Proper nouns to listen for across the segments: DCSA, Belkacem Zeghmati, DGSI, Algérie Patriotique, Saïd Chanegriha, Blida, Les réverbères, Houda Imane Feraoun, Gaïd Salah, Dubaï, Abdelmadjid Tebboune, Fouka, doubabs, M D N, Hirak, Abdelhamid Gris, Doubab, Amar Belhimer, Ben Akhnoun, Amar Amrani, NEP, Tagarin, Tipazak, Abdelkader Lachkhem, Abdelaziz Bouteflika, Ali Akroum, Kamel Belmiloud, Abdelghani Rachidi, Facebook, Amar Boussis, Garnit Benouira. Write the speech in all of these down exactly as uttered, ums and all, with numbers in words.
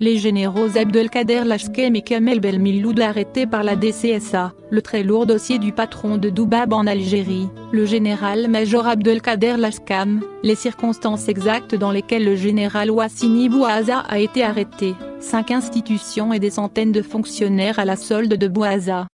Les généraux Abdelkader Lachkhem et Kamel Belmiloud arrêtés par la D C S A, le très lourd dossier du patron de Doubab en Algérie, le général-major Abdelkader Lachkhem, les circonstances exactes dans lesquelles le général Wassini Bouazza a été arrêté, cinq institutions et des centaines de fonctionnaires à la solde de Bouazza.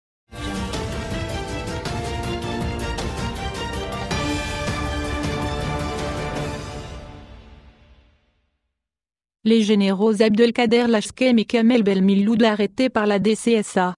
Les généraux Abdelkader Lachkhem et Kamel Belmiloud arrêtés par la D C S A.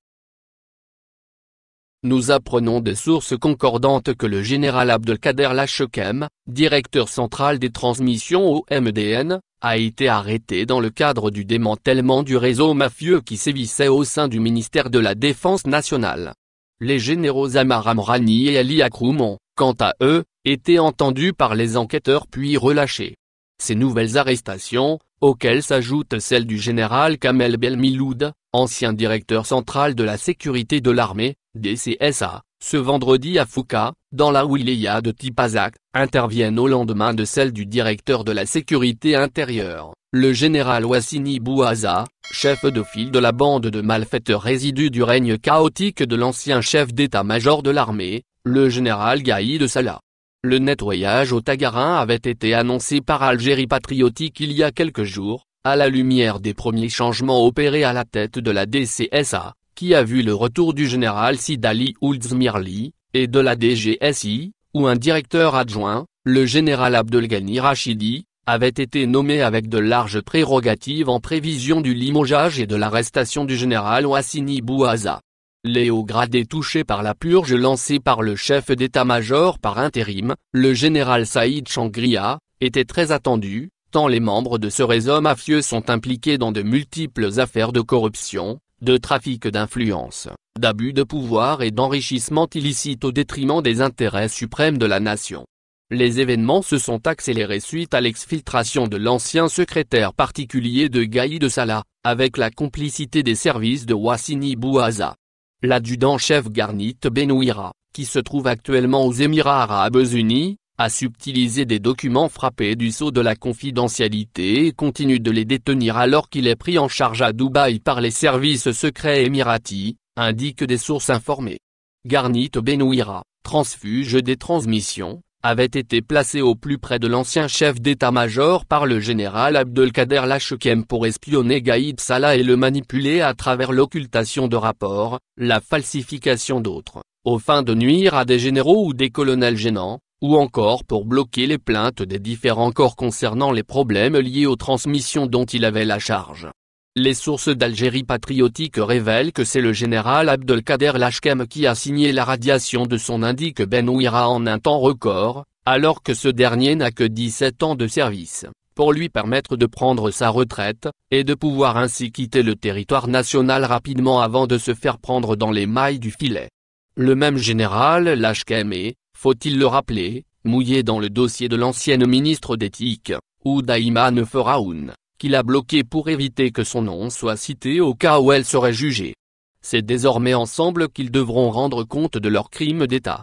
Nous apprenons des sources concordantes que le général Abdelkader Lachkhem, directeur central des transmissions au M D N, a été arrêté dans le cadre du démantèlement du réseau mafieux qui sévissait au sein du ministère de la Défense nationale. Les généraux Amar Amrani et Ali Akroum ont, quant à eux, été entendus par les enquêteurs puis relâchés. Ces nouvelles arrestations, auxquelles s'ajoute celle du général Kamel Belmiloud, ancien directeur central de la sécurité de l'armée, D C S A, ce vendredi à Fouka, dans la wilaya de Tipazak, interviennent au lendemain de celle du directeur de la sécurité intérieure, le général Wassini Bouazza, chef de file de la bande de malfaiteurs résidus du règne chaotique de l'ancien chef d'état-major de l'armée, le général Gaïd Salah. Le nettoyage au Tagarin avait été annoncé par Algérie Patriotique il y a quelques jours, à la lumière des premiers changements opérés à la tête de la D C S A, qui a vu le retour du général Sidali Ould Smirli, et de la D G S I, où un directeur adjoint, le général Abdelghani Rachidi, avait été nommé avec de larges prérogatives en prévision du limogeage et de l'arrestation du général Wassini Bouazza. Les hauts gradés touchés par la purge lancée par le chef d'état-major par intérim, le général Saïd Chanegriha, étaient très attendus, tant les membres de ce réseau mafieux sont impliqués dans de multiples affaires de corruption, de trafic d'influence, d'abus de pouvoir et d'enrichissement illicite au détriment des intérêts suprêmes de la nation. Les événements se sont accélérés suite à l'exfiltration de l'ancien secrétaire particulier de Gaïd Salah, avec la complicité des services de Wassini Bouazza. L'adjudant-chef Garnit Benouira, qui se trouve actuellement aux Émirats Arabes Unis, a subtilisé des documents frappés du sceau de la confidentialité et continue de les détenir alors qu'il est pris en charge à Dubaï par les services secrets émiratis, indiquent des sources informées. Garnit Benouira, transfuge des transmissions, avait été placé au plus près de l'ancien chef d'état-major par le général Abdelkader Lachkhem pour espionner Gaïd Salah et le manipuler à travers l'occultation de rapports, la falsification d'autres, aux fins de nuire à des généraux ou des colonels gênants, ou encore pour bloquer les plaintes des différents corps concernant les problèmes liés aux transmissions dont il avait la charge. Les sources d'Algérie Patriotique révèlent que c'est le général Abdelkader Lachkhem qui a signé la radiation de son indique Benouira en un temps record, alors que ce dernier n'a que dix-sept ans de service, pour lui permettre de prendre sa retraite, et de pouvoir ainsi quitter le territoire national rapidement avant de se faire prendre dans les mailles du filet. Le même général Lachkhem est, faut-il le rappeler, mouillé dans le dossier de l'ancienne ministre d'éthique, Houda Imane Feraoun, qu'il a bloqué pour éviter que son nom soit cité au cas où elle serait jugée. C'est désormais ensemble qu'ils devront rendre compte de leurs crimes d'État.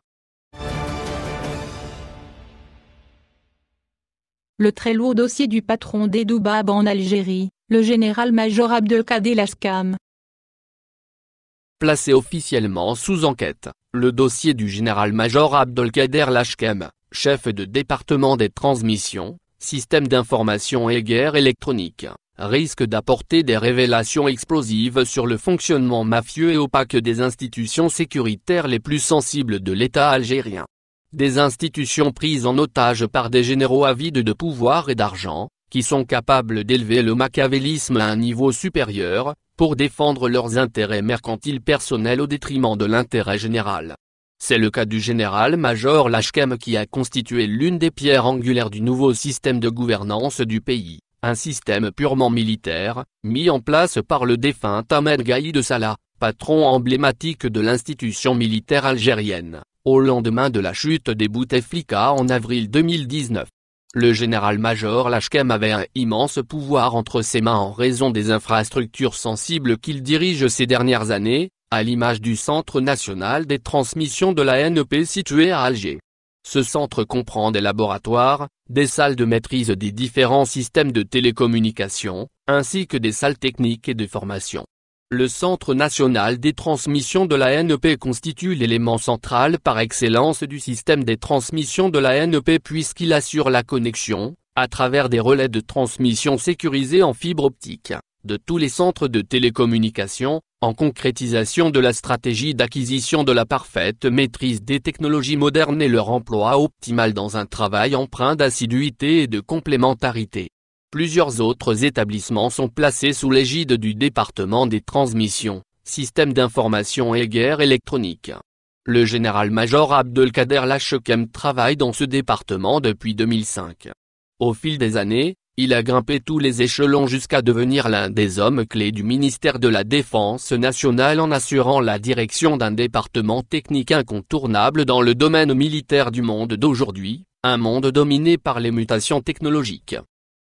Le très lourd dossier du patron des Doubab en Algérie, le général-major Abdelkader Lachkhem. Placé officiellement sous enquête, le dossier du général-major Abdelkader Lachkhem, chef de département des transmissions, système d'information et guerre électronique, risque d'apporter des révélations explosives sur le fonctionnement mafieux et opaque des institutions sécuritaires les plus sensibles de l'État algérien. Des institutions prises en otage par des généraux avides de pouvoir et d'argent, qui sont capables d'élever le machiavélisme à un niveau supérieur, pour défendre leurs intérêts mercantiles personnels au détriment de l'intérêt général. C'est le cas du général-major Lachkhem qui a constitué l'une des pierres angulaires du nouveau système de gouvernance du pays, un système purement militaire, mis en place par le défunt Ahmed Gaïd Salah, patron emblématique de l'institution militaire algérienne, au lendemain de la chute des Bouteflika en avril deux mille dix-neuf. Le général-major Lachkhem avait un immense pouvoir entre ses mains en raison des infrastructures sensibles qu'il dirige ces dernières années, à l'image du Centre national des transmissions de la N E P situé à Alger. Ce centre comprend des laboratoires, des salles de maîtrise des différents systèmes de télécommunications, ainsi que des salles techniques et de formation. Le Centre national des transmissions de la N E P constitue l'élément central par excellence du système des transmissions de la N E P puisqu'il assure la connexion, à travers des relais de transmission sécurisés en fibre optique, de tous les centres de télécommunications, en concrétisation de la stratégie d'acquisition de la parfaite maîtrise des technologies modernes et leur emploi optimal dans un travail empreint d'assiduité et de complémentarité. Plusieurs autres établissements sont placés sous l'égide du département des transmissions, systèmes d'information et guerre électronique. Le général-major Abdelkader Lachkhem travaille dans ce département depuis deux mille cinq. Au fil des années, il a grimpé tous les échelons jusqu'à devenir l'un des hommes clés du ministère de la Défense nationale en assurant la direction d'un département technique incontournable dans le domaine militaire du monde d'aujourd'hui, un monde dominé par les mutations technologiques.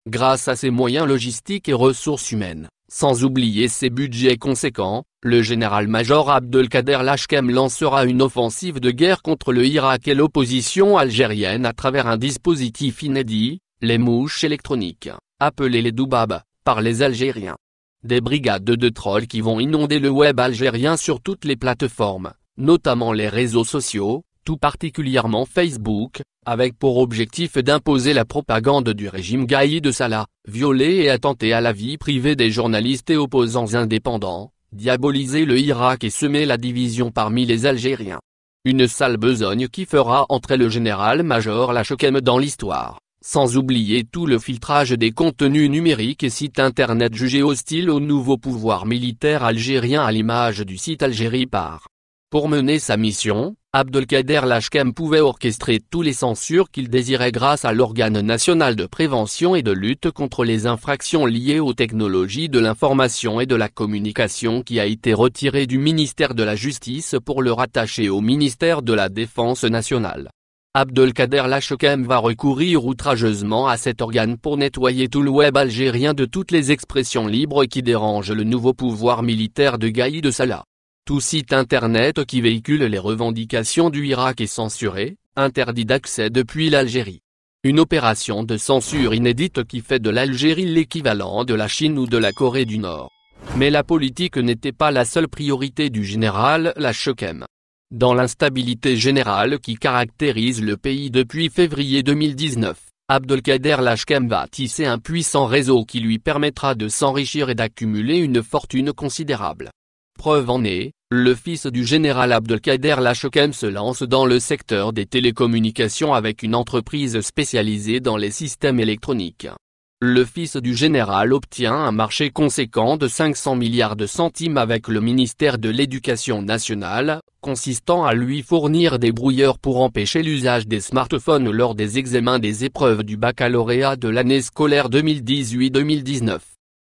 Grâce à ses moyens logistiques et ressources humaines, sans oublier ses budgets conséquents, le général-major Abdelkader Lachkhem lancera une offensive de guerre contre le Hirak et l'opposition algérienne à travers un dispositif inédit, les mouches électroniques, appelées les doubabs, par les Algériens. Des brigades de trolls qui vont inonder le web algérien sur toutes les plateformes, notamment les réseaux sociaux, tout particulièrement Facebook, avec pour objectif d'imposer la propagande du régime Gaïd Salah, violer et attenter à la vie privée des journalistes et opposants indépendants, diaboliser le Hirak et semer la division parmi les Algériens. Une sale besogne qui fera entrer le général-major Lachkhem dans l'histoire, sans oublier tout le filtrage des contenus numériques et sites internet jugés hostiles au nouveau pouvoir militaire algérien à l'image du site Algérie par. Pour mener sa mission, Abdelkader Lachkhem pouvait orchestrer tous les censures qu'il désirait grâce à l'organe national de prévention et de lutte contre les infractions liées aux technologies de l'information et de la communication qui a été retiré du ministère de la Justice pour le rattacher au ministère de la Défense nationale. Abdelkader Lachkhem va recourir outrageusement à cet organe pour nettoyer tout le web algérien de toutes les expressions libres qui dérangent le nouveau pouvoir militaire de Gaïd Salah. Tout site internet qui véhicule les revendications du Hirak est censuré, interdit d'accès depuis l'Algérie. Une opération de censure inédite qui fait de l'Algérie l'équivalent de la Chine ou de la Corée du Nord. Mais la politique n'était pas la seule priorité du général Lachkhem. Dans l'instabilité générale qui caractérise le pays depuis février deux mille dix-neuf, Abdelkader Lachkhem va tisser un puissant réseau qui lui permettra de s'enrichir et d'accumuler une fortune considérable. Preuve en est, le fils du général Abdelkader Lachkhem se lance dans le secteur des télécommunications avec une entreprise spécialisée dans les systèmes électroniques. Le fils du général obtient un marché conséquent de cinq cents milliards de centimes avec le ministère de l'Éducation nationale, consistant à lui fournir des brouilleurs pour empêcher l'usage des smartphones lors des examens des épreuves du baccalauréat de l'année scolaire deux mille dix-huit deux mille dix-neuf.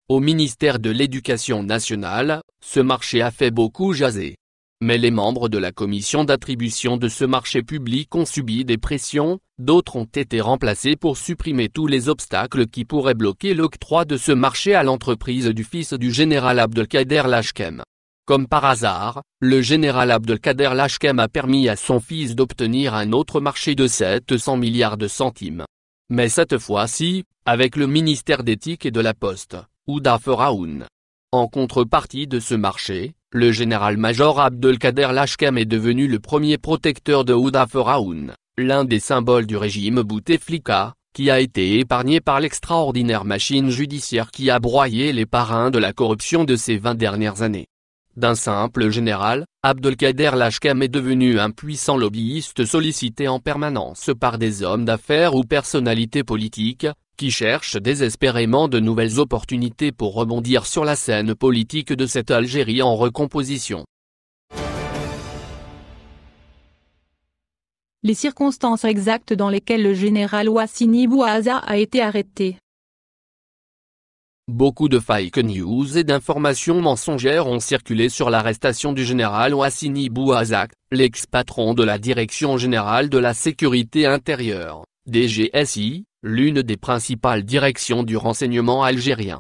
Au ministère de l'Éducation nationale, ce marché a fait beaucoup jaser. Mais les membres de la commission d'attribution de ce marché public ont subi des pressions, d'autres ont été remplacés pour supprimer tous les obstacles qui pourraient bloquer l'octroi de ce marché à l'entreprise du fils du général Abdelkader Lachkhem. Comme par hasard, le général Abdelkader Lachkhem a permis à son fils d'obtenir un autre marché de sept cents milliards de centimes. Mais cette fois-ci, avec le ministère d'éthique et de la Poste. Houda Feraoun. En contrepartie de ce marché, le général-major Abdelkader Lachkhem est devenu le premier protecteur de Houda Feraoun, l'un des symboles du régime Bouteflika, qui a été épargné par l'extraordinaire machine judiciaire qui a broyé les parrains de la corruption de ces vingt dernières années. D'un simple général, Abdelkader Lachkhem est devenu un puissant lobbyiste sollicité en permanence par des hommes d'affaires ou personnalités politiques, qui cherche désespérément de nouvelles opportunités pour rebondir sur la scène politique de cette Algérie en recomposition. Les circonstances exactes dans lesquelles le général Wassini Bouazza a été arrêté. Beaucoup de fake news et d'informations mensongères ont circulé sur l'arrestation du général Wassini Bouazza, l'ex-patron de la Direction générale de la sécurité intérieure, D G S I, l'une des principales directions du renseignement algérien.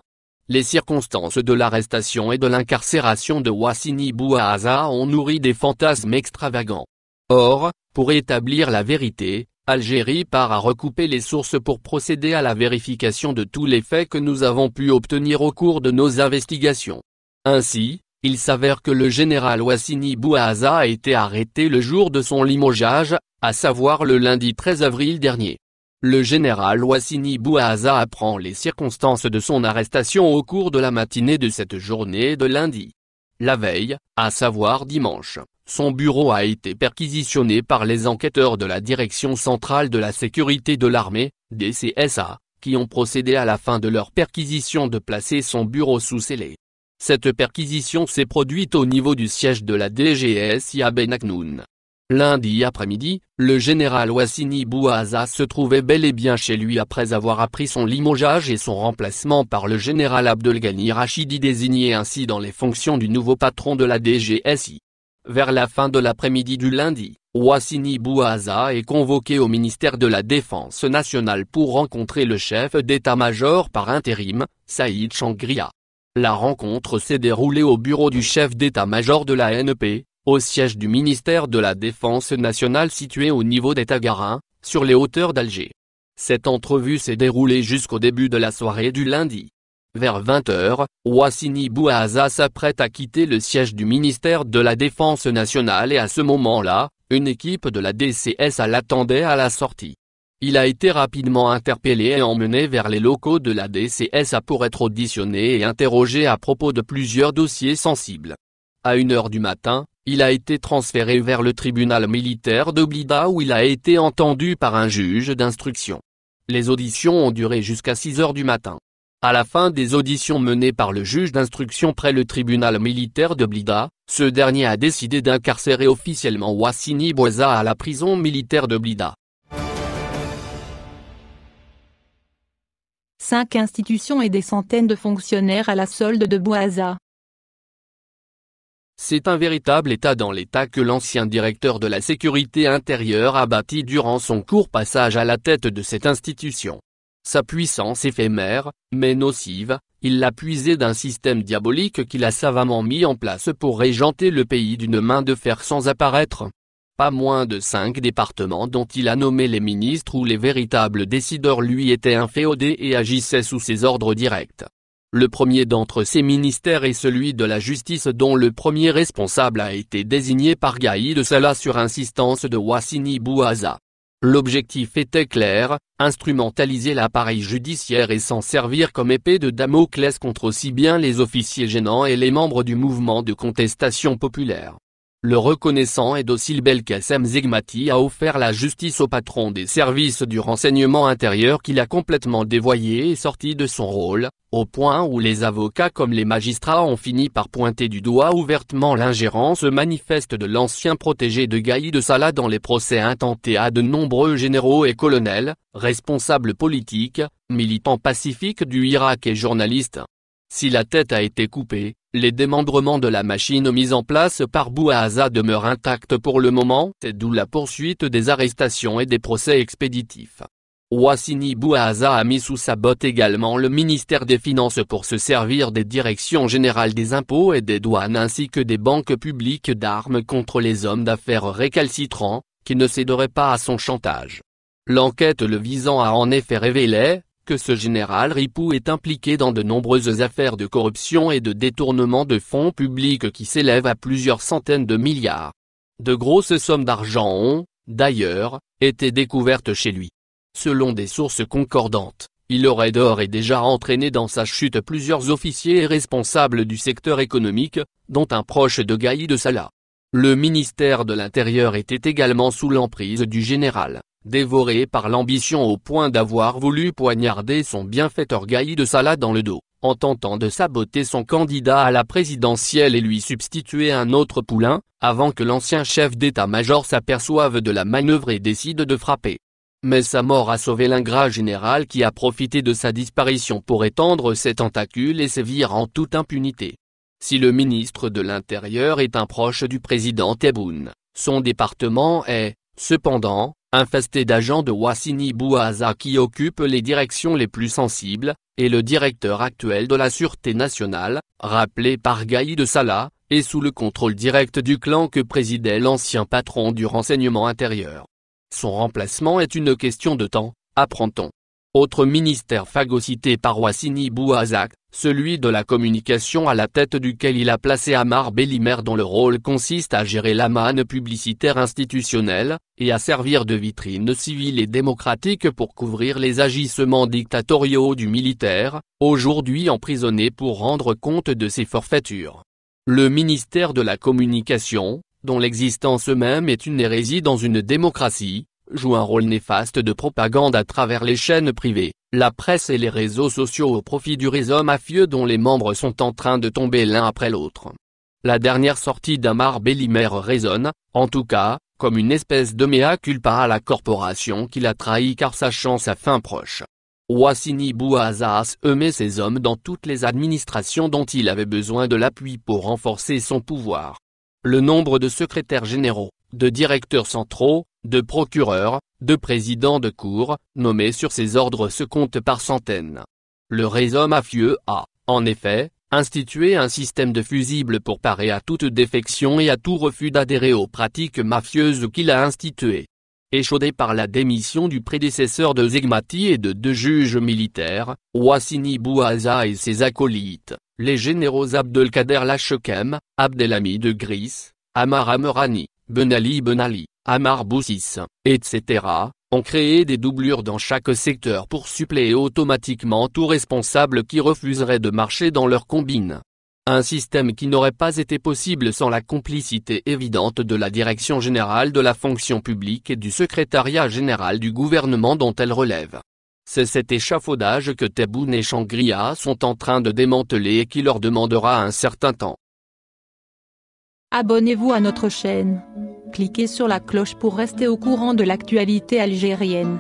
Les circonstances de l'arrestation et de l'incarcération de Wassini Bouazza ont nourri des fantasmes extravagants. Or, pour établir la vérité, Algérie part à recouper les sources pour procéder à la vérification de tous les faits que nous avons pu obtenir au cours de nos investigations. Ainsi, il s'avère que le général Wassini Bouazza a été arrêté le jour de son limogeage, à savoir le lundi treize avril dernier. Le général Wassini Bouazza apprend les circonstances de son arrestation au cours de la matinée de cette journée de lundi. La veille, à savoir dimanche, son bureau a été perquisitionné par les enquêteurs de la Direction Centrale de la Sécurité de l'Armée, D C S A, qui ont procédé à la fin de leur perquisition de placer son bureau sous scellé. Cette perquisition s'est produite au niveau du siège de la D G S I à Ben Akhnoun. Lundi après-midi, le général Wassini Bouazza se trouvait bel et bien chez lui après avoir appris son limogeage et son remplacement par le général Abdelghani Rachidi, désigné ainsi dans les fonctions du nouveau patron de la D G S I. Vers la fin de l'après-midi du lundi, Wassini Bouazza est convoqué au ministère de la Défense nationale pour rencontrer le chef d'état-major par intérim, Saïd Chanegriha. La rencontre s'est déroulée au bureau du chef d'état-major de la N E P, au siège du ministère de la Défense nationale situé au niveau des Tagarin, sur les hauteurs d'Alger. Cette entrevue s'est déroulée jusqu'au début de la soirée du lundi. Vers vingt heures, Wassini Bouazza s'apprête à quitter le siège du ministère de la Défense nationale et à ce moment-là, une équipe de la D C S A l'attendait à la sortie. Il a été rapidement interpellé et emmené vers les locaux de la D C S A pour être auditionné et interrogé à propos de plusieurs dossiers sensibles. À une heure du matin, il a été transféré vers le tribunal militaire de Blida où il a été entendu par un juge d'instruction. Les auditions ont duré jusqu'à six heures du matin. À la fin des auditions menées par le juge d'instruction près le tribunal militaire de Blida, ce dernier a décidé d'incarcérer officiellement Wassini Bouazza à la prison militaire de Blida. Cinq institutions et des centaines de fonctionnaires à la solde de Bouazza. C'est un véritable état dans l'état que l'ancien directeur de la sécurité intérieure a bâti durant son court passage à la tête de cette institution. Sa puissance éphémère, mais nocive, il l'a puisée d'un système diabolique qu'il a savamment mis en place pour régenter le pays d'une main de fer sans apparaître. Pas moins de cinq départements dont il a nommé les ministres où les véritables décideurs lui étaient inféodés et agissaient sous ses ordres directs. Le premier d'entre ces ministères est celui de la justice dont le premier responsable a été désigné par Gaïd Salah sur insistance de Wassini Bouazza. L'objectif était clair, instrumentaliser l'appareil judiciaire et s'en servir comme épée de Damoclès contre aussi bien les officiers gênants et les membres du mouvement de contestation populaire. Le reconnaissant et docile Belkacem Zeghmati a offert la justice au patron des services du renseignement intérieur qu'il a complètement dévoyé et sorti de son rôle, au point où les avocats comme les magistrats ont fini par pointer du doigt ouvertement l'ingérence manifeste de l'ancien protégé de Gaïd Salah dans les procès intentés à de nombreux généraux et colonels, responsables politiques, militants pacifiques du Hirak et journalistes. Si la tête a été coupée, les démembrements de la machine mise en place par Bouazza demeurent intacts pour le moment, c'est d'où la poursuite des arrestations et des procès expéditifs. Wassini Bouazza a mis sous sa botte également le ministère des Finances pour se servir des directions générales des impôts et des douanes ainsi que des banques publiques d'armes contre les hommes d'affaires récalcitrants, qui ne céderaient pas à son chantage. L'enquête le visant a en effet révélé que ce général Ripou est impliqué dans de nombreuses affaires de corruption et de détournement de fonds publics qui s'élèvent à plusieurs centaines de milliards. De grosses sommes d'argent ont, d'ailleurs, été découvertes chez lui. Selon des sources concordantes, il aurait d'ores et déjà entraîné dans sa chute plusieurs officiers et responsables du secteur économique, dont un proche de Gaïd Salah. Le ministère de l'Intérieur était également sous l'emprise du général, dévoré par l'ambition au point d'avoir voulu poignarder son bienfaiteur Gaïd Salah dans le dos, en tentant de saboter son candidat à la présidentielle et lui substituer un autre poulain, avant que l'ancien chef d'état-major s'aperçoive de la manœuvre et décide de frapper. Mais sa mort a sauvé l'ingrat général qui a profité de sa disparition pour étendre ses tentacules et sévir en toute impunité. Si le ministre de l'Intérieur est un proche du président Tebboune, son département est, cependant, infesté d'agents de Wassini Bouazza qui occupent les directions les plus sensibles, et le directeur actuel de la Sûreté nationale, rappelé par Gaïd Salah, est sous le contrôle direct du clan que présidait l'ancien patron du renseignement intérieur. Son remplacement est une question de temps, apprend-on. Autre ministère phagocyté par Wassini Bouazza, celui de la communication à la tête duquel il a placé Amar Belhimer dont le rôle consiste à gérer la manne publicitaire institutionnelle, et à servir de vitrine civile et démocratique pour couvrir les agissements dictatoriaux du militaire, aujourd'hui emprisonné pour rendre compte de ses forfaitures. Le ministère de la communication, dont l'existence même est une hérésie dans une démocratie, joue un rôle néfaste de propagande à travers les chaînes privées, la presse et les réseaux sociaux au profit du réseau mafieux dont les membres sont en train de tomber l'un après l'autre. La dernière sortie d'Amar Belhimer résonne, en tout cas, comme une espèce de mea culpa à la corporation qui l'a trahi car sachant sa fin proche. Wassini Bouazza a semé ses hommes dans toutes les administrations dont il avait besoin de l'appui pour renforcer son pouvoir. Le nombre de secrétaires généraux, de directeurs centraux, de procureurs, de présidents de cour, nommés sur ses ordres se comptent par centaines. Le réseau mafieux a, en effet, institué un système de fusibles pour parer à toute défection et à tout refus d'adhérer aux pratiques mafieuses qu'il a instituées. Échaudé par la démission du prédécesseur de Zeghmati et de deux juges militaires, Wassini Bouazza et ses acolytes, les généraux Abdelkader Lachkhem, Abdelhamid Gris, Amar Amrani, Ben Ali Ben Ali, Amar Boussis, et cetera, ont créé des doublures dans chaque secteur pour suppléer automatiquement tout responsable qui refuserait de marcher dans leur combine. Un système qui n'aurait pas été possible sans la complicité évidente de la Direction générale de la fonction publique et du secrétariat général du gouvernement dont elle relève. C'est cet échafaudage que Tebboune et Chanegriha sont en train de démanteler et qui leur demandera un certain temps. Abonnez-vous à notre chaîne. Cliquez sur la cloche pour rester au courant de l'actualité algérienne.